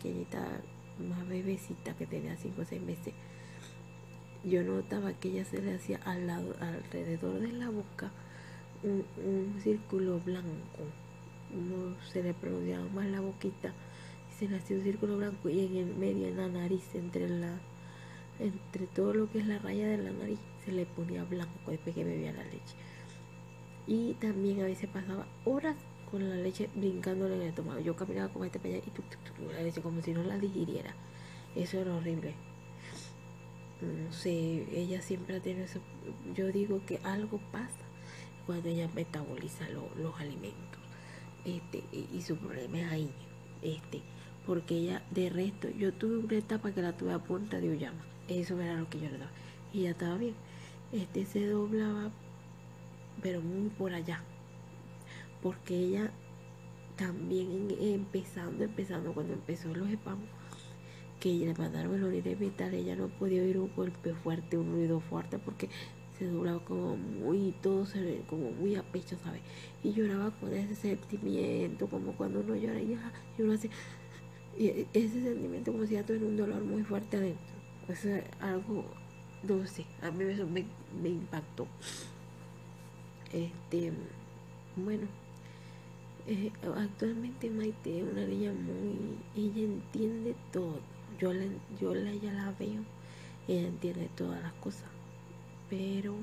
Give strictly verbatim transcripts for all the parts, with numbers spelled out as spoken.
pequeñita, más bebecita que tenía cinco o seis meses, yo notaba que ella se le hacía al lado, alrededor de la boca un, un círculo blanco. Uno se le pronunciaba más la boquita y se le hacía un círculo blanco, y en el medio, en la nariz, entre la entre todo lo que es la raya de la nariz, se le ponía blanco después que bebía la leche. Y también a veces pasaba horas con la leche brincándole en el estómago. Yo caminaba con este para allá y tuc, tuc, tuc, la leche como si no la digiriera. Eso era horrible. No sé, ella siempre ha tenido eso. Yo digo que algo pasa cuando ella metaboliza lo, los alimentos. Este, y, y su problema es ahí. Este, porque ella, de resto, yo tuve una etapa que la tuve a punta de uyama. Eso era lo que yo le daba. Y ella estaba bien. Este se doblaba, pero muy por allá. Porque ella también empezando, empezando, cuando empezó los espasmos, que le mandaron el orín vital, ella no podía oír un golpe fuerte, un ruido fuerte, porque se doblaba como muy, todo se ve como muy a pecho, ¿sabes? Y lloraba con ese sentimiento, como cuando uno llora y, ah, y uno hace y ese sentimiento como si ya tuviera un dolor muy fuerte adentro. Eso es algo, no sé, a mí eso me, me impactó. Este, bueno. Eh, actualmente Maite es una niña muy, ella entiende todo, yo la, yo la, ya la veo, ella entiende todas las cosas, pero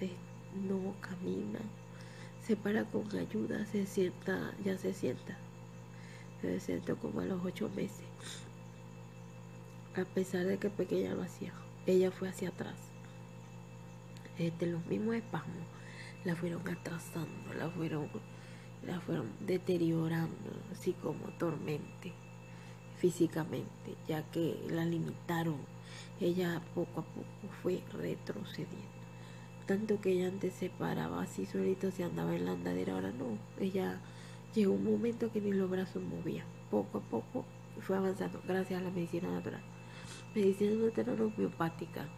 eh, no camina, se para con ayuda, se sienta, ya se sienta, se sienta como a los ocho meses, a pesar de que pequeña lo hacía, ella fue hacia atrás, este, los mismos espasmos, la fueron atrasando, la fueron... la fueron deteriorando psicomotormente, físicamente, ya que la limitaron. Ella poco a poco fue retrocediendo, tanto que ella antes se paraba así solito, se andaba en la andadera, ahora no. Ella llegó un momento que ni los brazos movían. Poco a poco fue avanzando gracias a la medicina natural, medicina natural homeopática,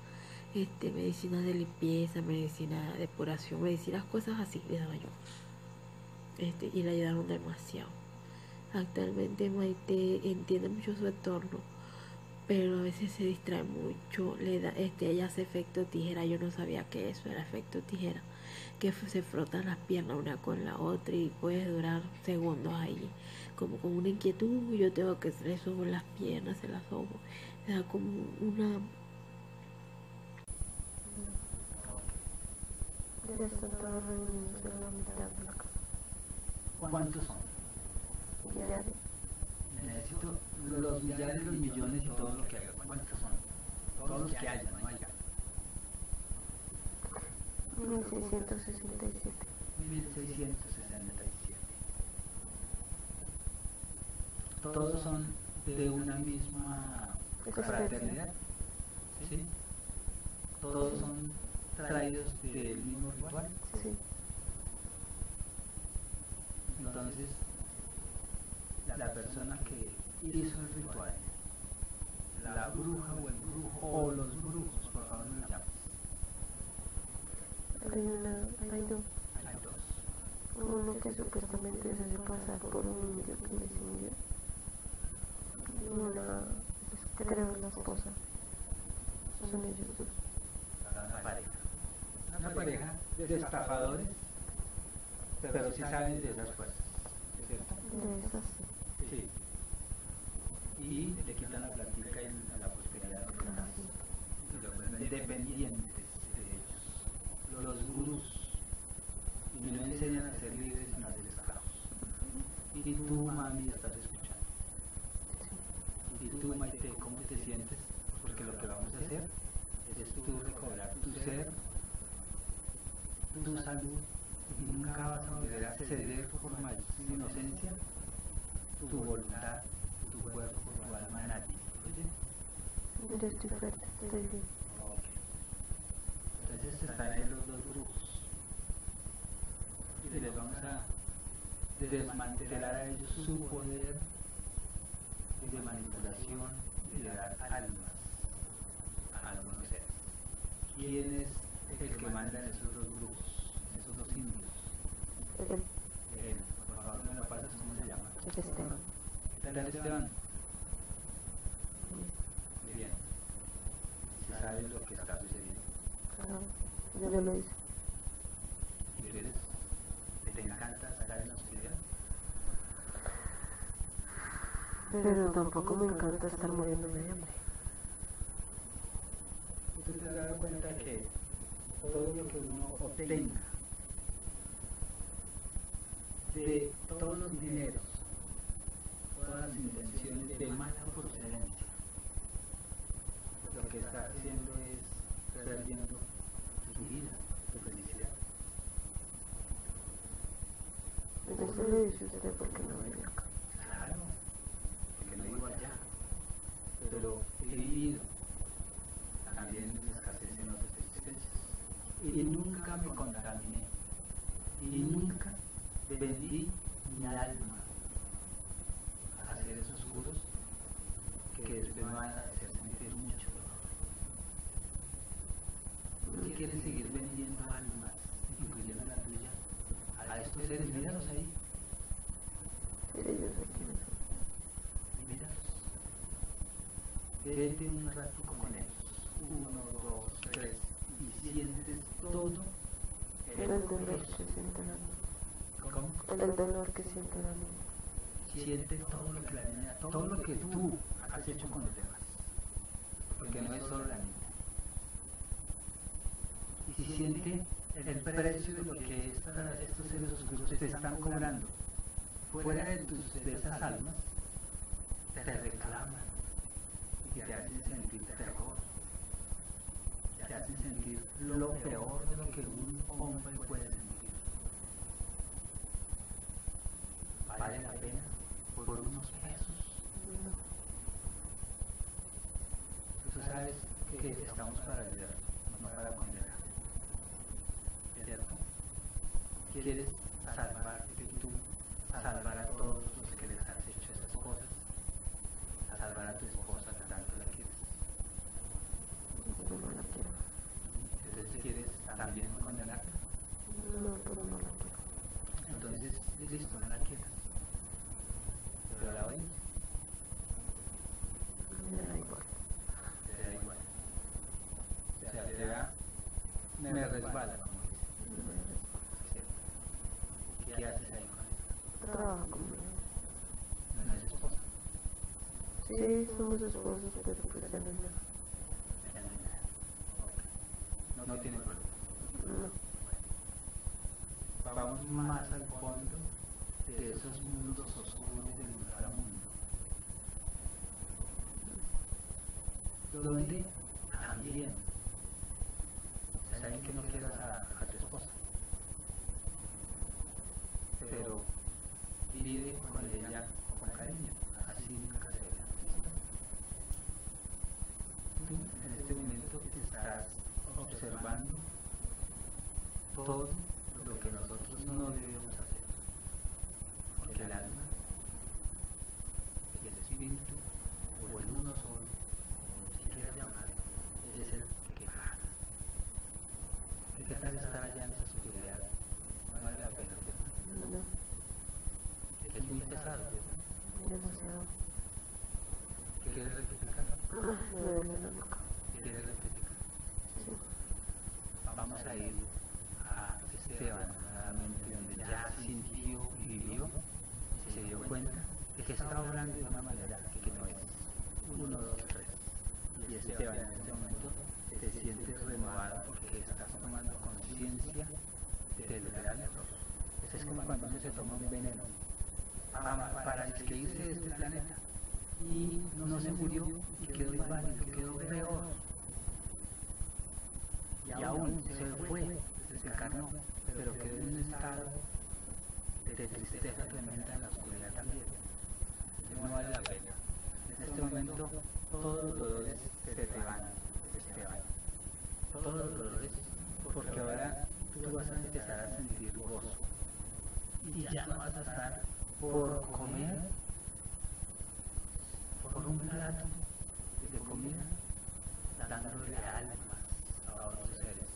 este, medicina de limpieza, medicina de depuración, medicinas, cosas así le daba yo. Este, y la ayudaron demasiado. Actualmente Maite entiende mucho su entorno, pero a veces se distrae mucho, le da, este, ella hace efecto tijera. Yo no sabía que eso era efecto tijera, que se frotan las piernas una con la otra y puedes durar segundos ahí, como con una inquietud. Yo tengo que le sobo las piernas, se las sobo, le da como una ¿Cuántos son? Millares. Necesito los millares, los millones y todo lo que haya. ¿Cuántos son? Todos los que haya, no haya. mil seiscientos sesenta y siete. mil seiscientos sesenta y siete. Todos son de una misma fraternidad. ¿Sí? Todos son traídos del mismo ritual. Sí. Entonces, la persona que hizo el ritual, la bruja o el brujo, o los brujos, por favor, me llamas. Hay una, hay dos. Hay dos. Uno que supuestamente se hace pasar por un niño que es niño. Y una, creo, la esposa. Son ellos dos. Una pareja. Una pareja de estafadores. Pero, pero sí saben de esas fuerzas, ¿cierto? De esas sí. Sí. Y le quitan la plática y la prosperidad de los demás. Y los vuelven dependientes de ellos. Los gurús. Y no enseñan a ser libres sino a ser esclavos. Y tú, mami, estás escuchando. Y tú, Maite, ¿cómo te sientes? Porque lo que vamos a hacer es tú recobrar tu ser, tu salud. Y nunca vas a volver a ceder por más inocencia, tu voluntad, tu cuerpo, tu alma a nadie. ¿Oye? Yo estoy fuerte, estoy bien. Ok. Entonces están ahí los dos grupos. Y les vamos a desmantelar a ellos su poder de manipulación y de dar almas a algunos seres. ¿Quién es el que manda en esos dos grupos? Esos dos indios. Él. Él, por favor, me lo pasas, ¿cómo se llama? Esteban. Dale, Esteban. Muy bien. ¿Se sabe lo que está sucediendo? Ajá, ya me lo hice. ¿Y eres? ¿Te encanta sacar en la oscuridad? Pero tampoco me encanta estar muriéndome de hambre. ¿Y tú te has dado cuenta que todo lo que uno obtenga de todos los dineros, todas las intenciones de mala procedencia, lo que está haciendo es perdiendo tu vida, tu felicidad? Entonces le dice usted, ¿por qué no vive acá? Claro, porque no vivo allá, pero he vivido también en escasez en otras existencias, y nunca me contaminé, y nunca vendí mi alma a seres oscuros que después me van a hacer sentir mucho. ¿Por qué quieren seguir vendiendo almas, incluyendo la tuya, a estos seres? Míralos ahí. Sí, yo sé quiénes son. Míralos. Vete un rato con ellos. Uno, dos, tres. Y sientes todo el dolor que sienten a mí. ¿Cómo? El dolor que siente la niña. Siente todo lo que la niña, todo, todo lo que tú has hecho con los demás. Porque no es solo la niña. Y si siente el precio de lo que esta, estos seres oscuros te están cobrando. Fuera de, tus, de esas almas, te reclaman. Y te hacen sentir terror. Te hacen sentir lo peor de lo que un hombre puede sentir. ¿Vale la pena por unos pesos? No. Tú sabes que estamos para ayudar, no para condenar. ¿Cierto? ¿Quieres salvarte tú, salvar a todos los que les has hecho esas cosas? A salvar a tu esposa que tanto la quieres. No la quiero. Entonces, ¿quieres también condenarte? No, pero no la quiero. Entonces, listo, no la quieres. ¿Pero la oyes? Me da igual. Te da igual. O sea, te da... Me, me resbala, como dice. Me resbala. ¿Qué, ¿Qué haces ahí con eso? Trabajo conmigo. ¿No es esposa? Sí, somos esposos, pero pues ya no es nada. Ya no es nada. No tiene problema. No. Vamos más al fondo de esos mundos oscuros del lugar a mundo, donde también saben que no quieras a, a tu esposa, pero vive con ella con cariño, así nunca se vea. Tú en este momento estás observando todo lo que nosotros no debemos hacer. El alma, el espíritu, o el uno solo, como se quiera llamar, es el que paga. ¿Qué tal estar allá en esa oscuridad? No vale la pena. No. Es muy pesado, ¿verdad? Demasiado. ¿Quieres rectificar? ¿Quieres rectificar? Sí. Vamos a ir a Esteban, nuevamente, donde ya sintió y vivió. Se dio cuenta de que estaba hablando de una manera que no es. Uno, dos, tres. Y Esteban, en este momento te sientes renovado porque estás tomando conciencia del gran error. Es como cuando uno se toma un veneno para describirse de este planeta y no se murió y quedó igual, quedó peor. Y aún se fue, se encarnó, pero quedó en un estado de tristeza tremenda en la oscuridad también. No vale la pena. En este momento todos los dolores se te van, se te van. Todos los dolores, porque ahora tú vas a empezar a sentir gozo. Y ya no vas a estar por comer, por un plato de comida, dándole almas a otros seres.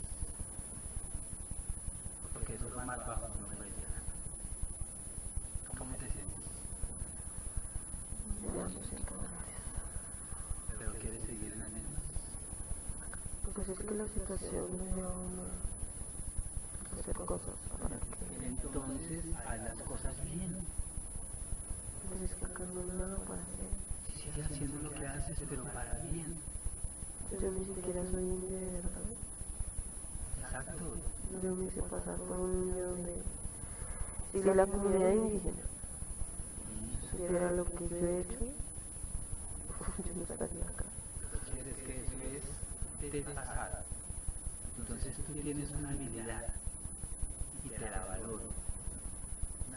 Porque eso es lo más bajo que uno puede. ¿Cómo te sientes? es que la situación me lleva a uno a hacer cosas para que... Entonces, haz las cosas bien. Pues es que acá no hay nada para hacer. Sigue haciendo lo que haces, pero para bien. Yo ni siquiera soy indio de verdad. Exacto. Yo me hice pasar por un indio donde... Si la, la comunidad indígena supiera lo que yo he hecho, yo no estaría acá. Quieres que eso es de pasada. Entonces tú tienes una habilidad y te la valoro.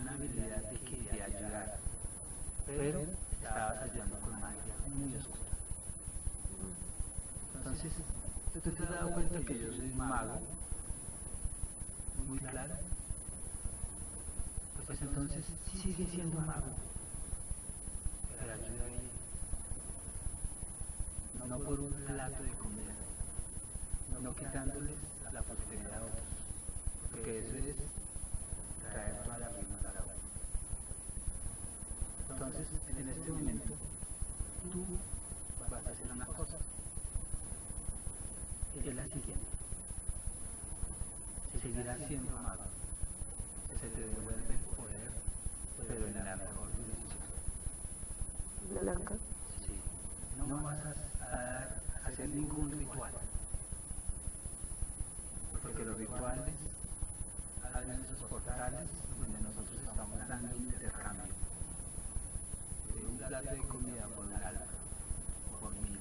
Una habilidad de que te ayudara. Pero estabas ayudando con magia muy oscura. Entonces, ¿tú te has dado cuenta que yo soy mago? Muy claro. Pues entonces sigue siendo mago, pero ayuda bien, no por un plato de comida, no quitándoles la posibilidad a otros, porque eso es traer toda la rima para abajo. Entonces, en este momento, tú vas a hacer una cosa, que es la siguiente, seguirás siendo mago. Se te devuelve el poder, pero en la mejor dirección. ¿Blanca? Sí. No vas a, dar, a hacer ningún ritual. Porque los rituales abren esos portales donde nosotros estamos dando un intercambio. De un plato de comida por un alma, o por mil,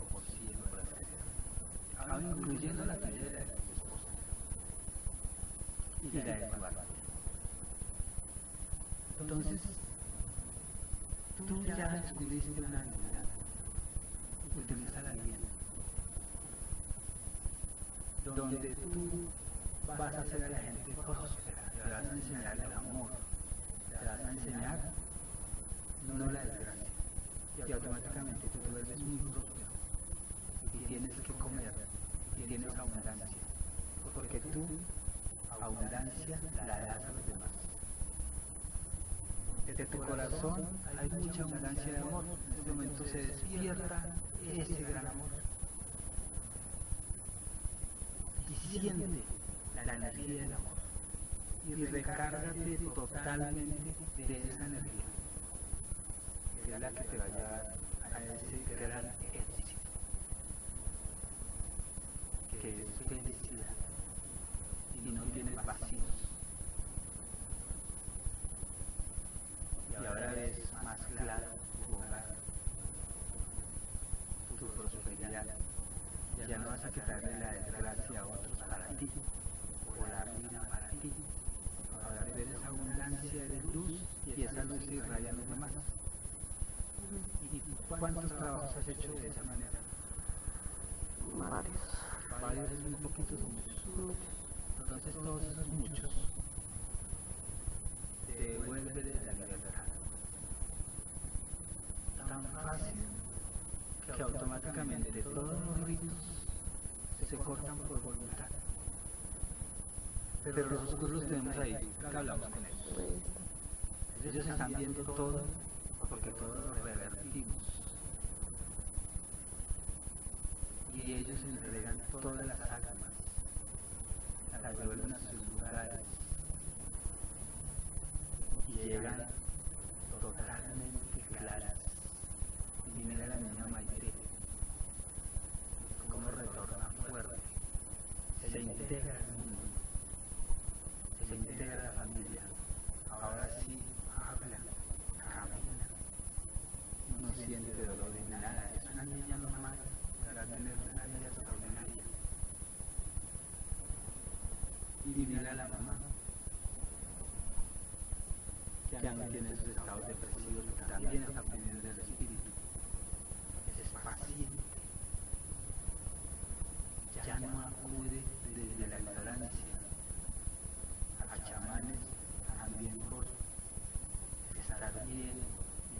o por cien, o por las que sea. Aún incluyendo la tuya de tu esposa. Y la de tu alma. Entonces, tú ya descubriste una habilidad, utilízala bien, donde tú vas a hacer a la gente próspera, te vas a enseñar el amor, te vas a enseñar no la desgracia, y automáticamente tú te vuelves muy próspero, y tienes que comer, y tienes abundancia, porque tú, abundancia, la das a los demás. Desde tu corazón hay mucha abundancia de amor. En este momento se despierta ese gran amor. Y siente la energía del amor. Y recárgate totalmente de esa energía. Que es la que te va a llevar a ese gran éxito. Que es felicidad. Y no tienes vacíos. Y ahora ves más claro tu hogar, tu prosperidad. Ya no vas a quitarle la desgracia a otros para ti, o la ruina para ti. Ahora ves esa abundancia de luz y esa luz se irradia a los demás. ¿Y cuántos trabajos has hecho de esa manera? Varios. Varios es muy poquitos o muchos. Entonces todos esos muchos te devuelven la libertad. Tan fácil que automáticamente todos los ritos se cortan por voluntad. Pero los oscuros los tenemos ahí, que hablamos con ellos. Ellos están viendo todo porque todo lo revertimos. Y ellos entregan todas las almas, las devuelven a sus lugares y llegan totalmente claras. Y mira la niña Maite, cómo retorna fuerte, se integra al mundo, se integra a la familia, ahora sí habla, camina, no siente dolor de nada, es una niña normal para tener una vida extraordinaria. Y mira a la mamá, ya no tiene esos estados depresivos, que también está pendiente del espíritu. Es paciente. Ya no acude desde la ignorancia a chamanes, a bien por estar bien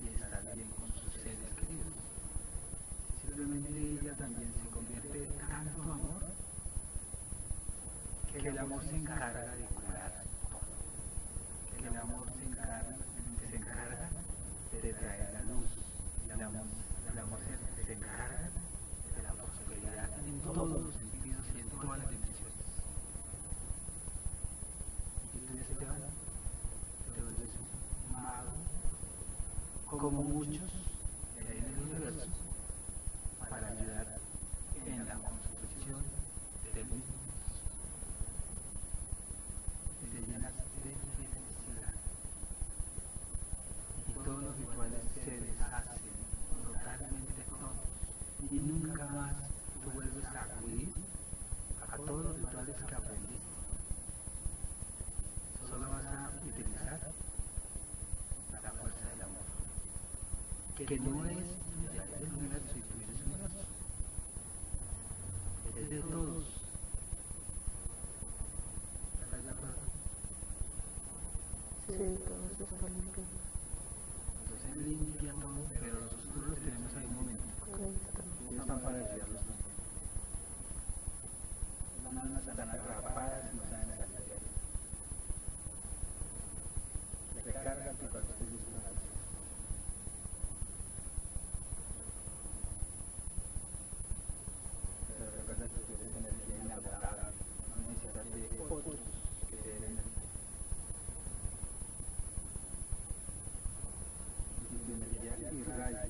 y estar bien con sus seres queridos. Simplemente ella también se convierte en tanto amor que el amor se encarga de curar. El amor se encarga, se encarga de traer la luz, el amor, el amor se, se encarga de la prosperidad en todos los sentidos. como muchos en el universo, para ayudar en la construcción del mismo. Te llenas de felicidad y todos los rituales se deshacen totalmente todos y nunca más tú vuelves a acudir a todos los rituales que aprendiste. Solo vas a utilizar la fuerza del amor, que no es tuya, es del universo y tú eres el universo, es de todos. ¿Estás de acuerdo? Sí, todos están limpios. Entonces limpia todo, pero nosotros los tenemos ahí un momento. No están para desviarlos tampoco. No nos están atrapadas, no saben salir de ahí. Recarga tu corazón y tu corazón. Pero recuerda que tú eres energía enamorada, no necesitas de otros que te den energía. Y tu energía irradia.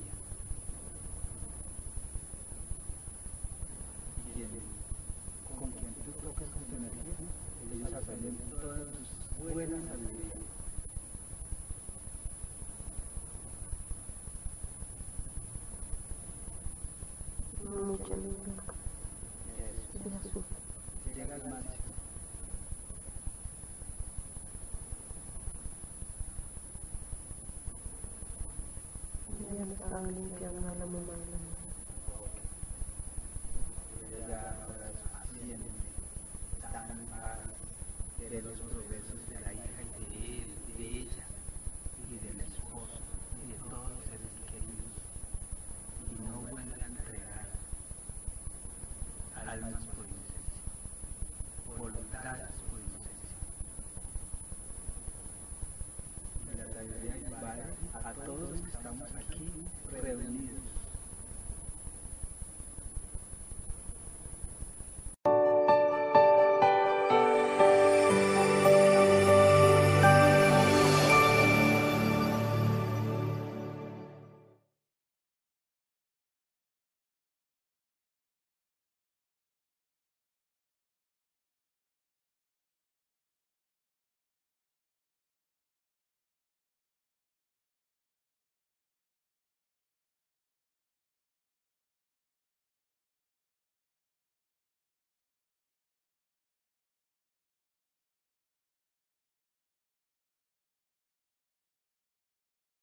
Y quien, con quien tú tocas con tu energía, ellos aprenden todas tus buenas habilidades. Mucha luz es azul. Llega al mar. Ya me estaba limpiando a la mamá de la mujer. Ella ahora haciendo tan paz de los progresos de la hija y de él, de ella y del esposo y de todos los seres queridos, y no vuelve a entregar almas por inocencia, voluntades por inocencia. Y la sabiduría vale a todos los que estamos aquí reunidos.